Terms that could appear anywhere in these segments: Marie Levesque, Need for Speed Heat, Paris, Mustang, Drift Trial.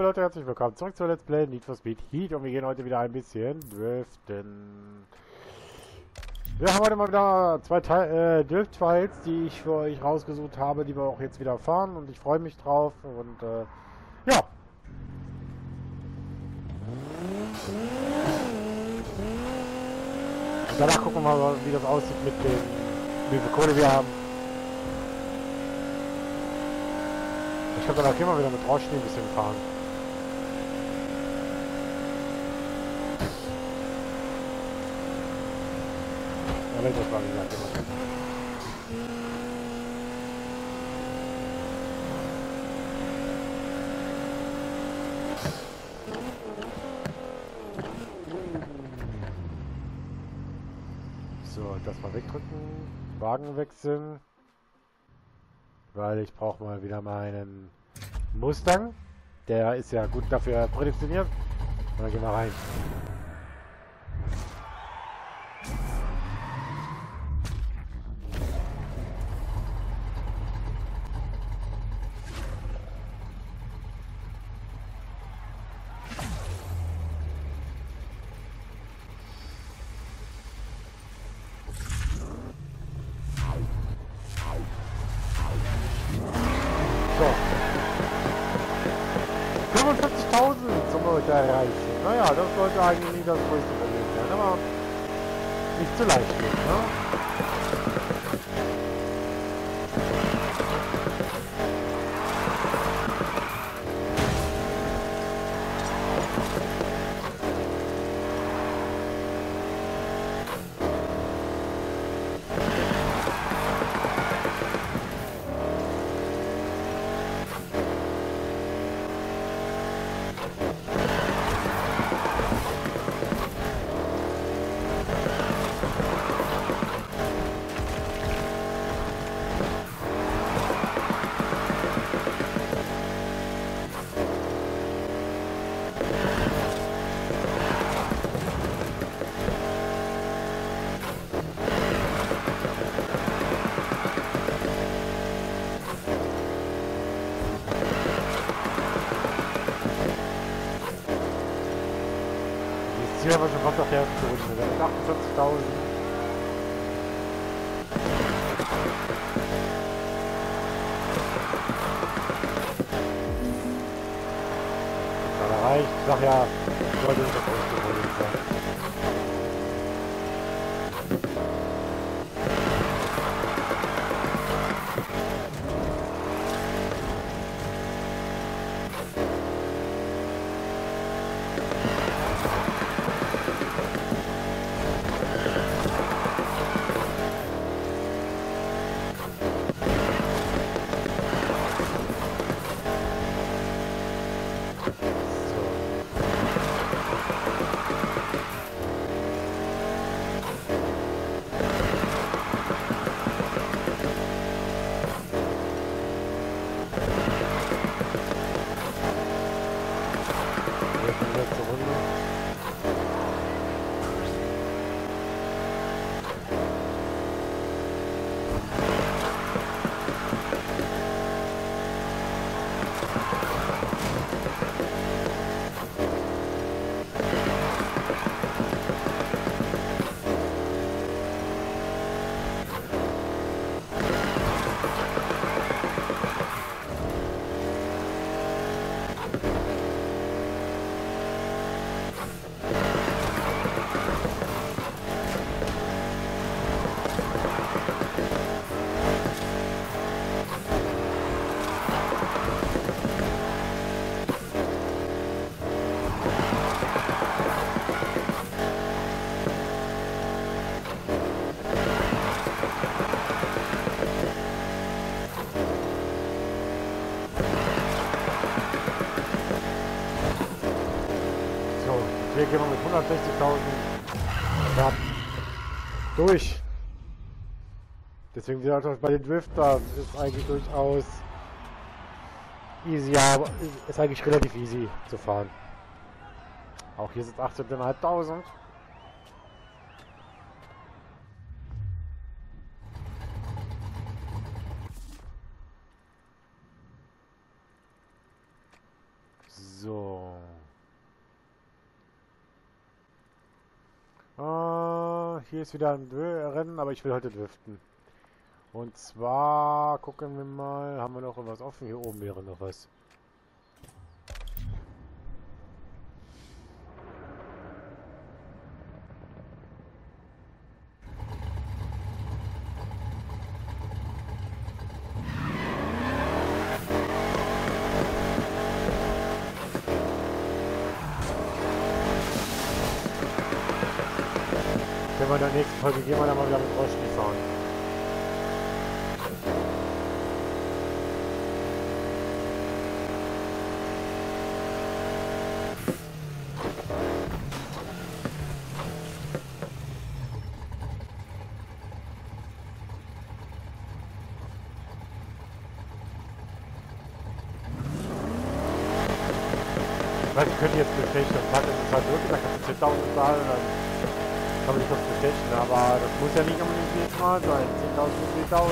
Hallo Leute, herzlich willkommen zurück zu Let's Play Need for Speed Heat und wir gehen heute wieder ein bisschen driften. Wir haben heute mal wieder zwei Drift Trials, die ich für euch rausgesucht habe, die wir auch jetzt wieder fahren und ich freue mich drauf und ja. Und danach gucken wir mal, wie das aussieht mit dem, wie viel Kohle wir haben. Ich kann dann auch immer wieder mit Rauschen ein bisschen fahren. Ja, das war wie gesagt immer. So, das mal wegdrücken, Wagen wechseln. Weil ich brauche mal wieder meinen Mustang. Der ist ja gut dafür prädestiniert. Und dann gehen wir rein. Erreichen. Naja, das sollte eigentlich nicht das größte Problem sein, aber nicht zu leicht gehen, Hier haben wir schon fast auf der ersten Runde. Wir haben 48.000. Das reicht. Ich sag ja, ich wollte nicht auf der ersten Runde sein. Hier gehen wir mit 160.000 ja, durch. Deswegen sind wir bei den Driftern. Das ist eigentlich durchaus easy, aber ist eigentlich relativ easy zu fahren. Auch hier sind es 18.500. So. So. Hier ist wieder ein Rennen, aber ich will heute driften. Und zwar gucken wir mal, haben wir noch was offen? Hier oben wäre noch was. In der nächsten Folge gehen wir dann mal wieder mit Rollstuhl fahren. Weil ich könnte jetzt befähigt und packen, das war wirklich, da kannst du 10.000 zahlen, aber ich muss bestechen, aber das muss ja nicht unbedingt jedes Mal sein. 10.000 bis 10.000.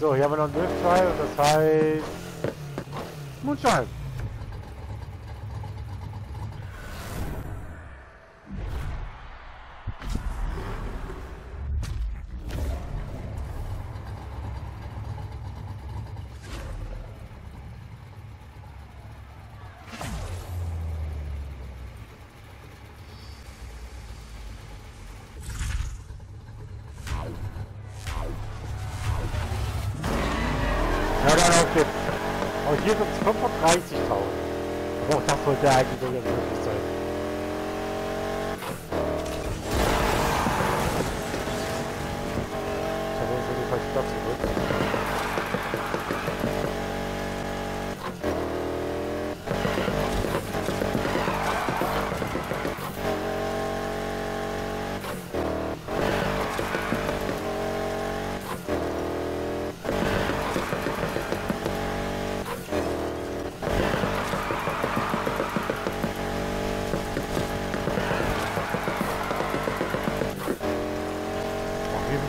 So, hier haben wir noch einen Drift Trial und das heißt Mondschein. Und hier sind es 35.000. Aber auch das sollte eigentlich so möglich sein. Ich habe uns in die falsche Stadt zurück.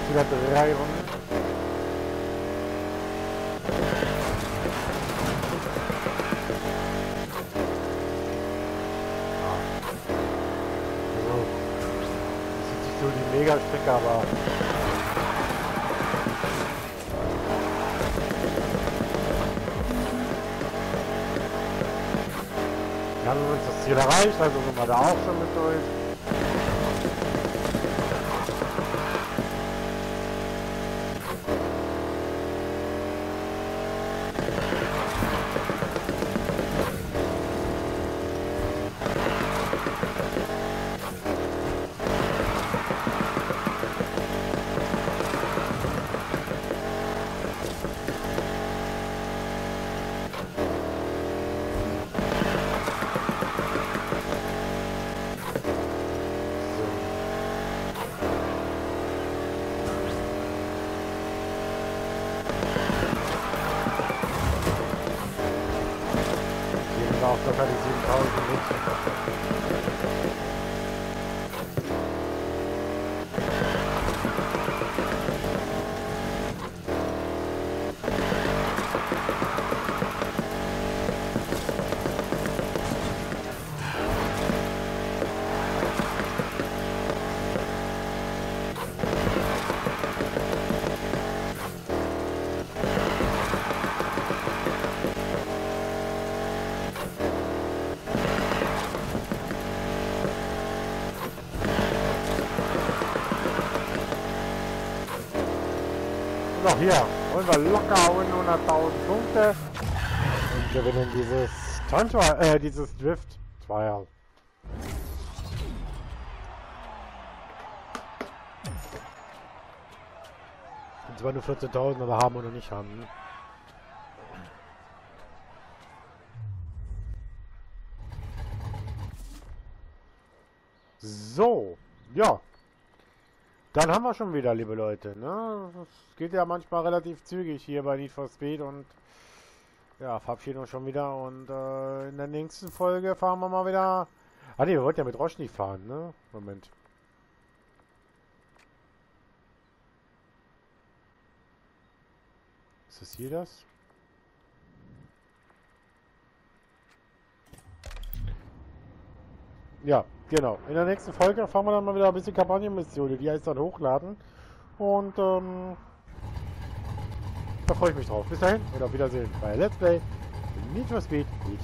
Wieder 3 Runden. Das ist nicht so die Mega-Strecke, aber... Wir haben uns das Ziel erreicht, also sind wir da auch schon mit durch. Auf der Karte 7.000. Hier wollen wir locker 100.000 Punkte und gewinnen dieses Drift Trial. Und zwar nur 14.000, aber haben oder nicht haben. Ne? So, ja. Dann haben wir schon wieder, liebe Leute, ne? Es geht ja manchmal relativ zügig hier bei Need for Speed und ja, verabschieden uns schon wieder und in der nächsten Folge fahren wir mal wieder... Ah ne, wir wollten ja mit Roschni fahren, ne? Moment. Ist das hier das? Ja, genau. In der nächsten Folge fahren wir dann mal wieder ein bisschen Kampagnenmission. Die heißt dann hochladen. Und da freue ich mich drauf. Bis dahin und auf Wiedersehen bei Let's Play Need for Speed Heat.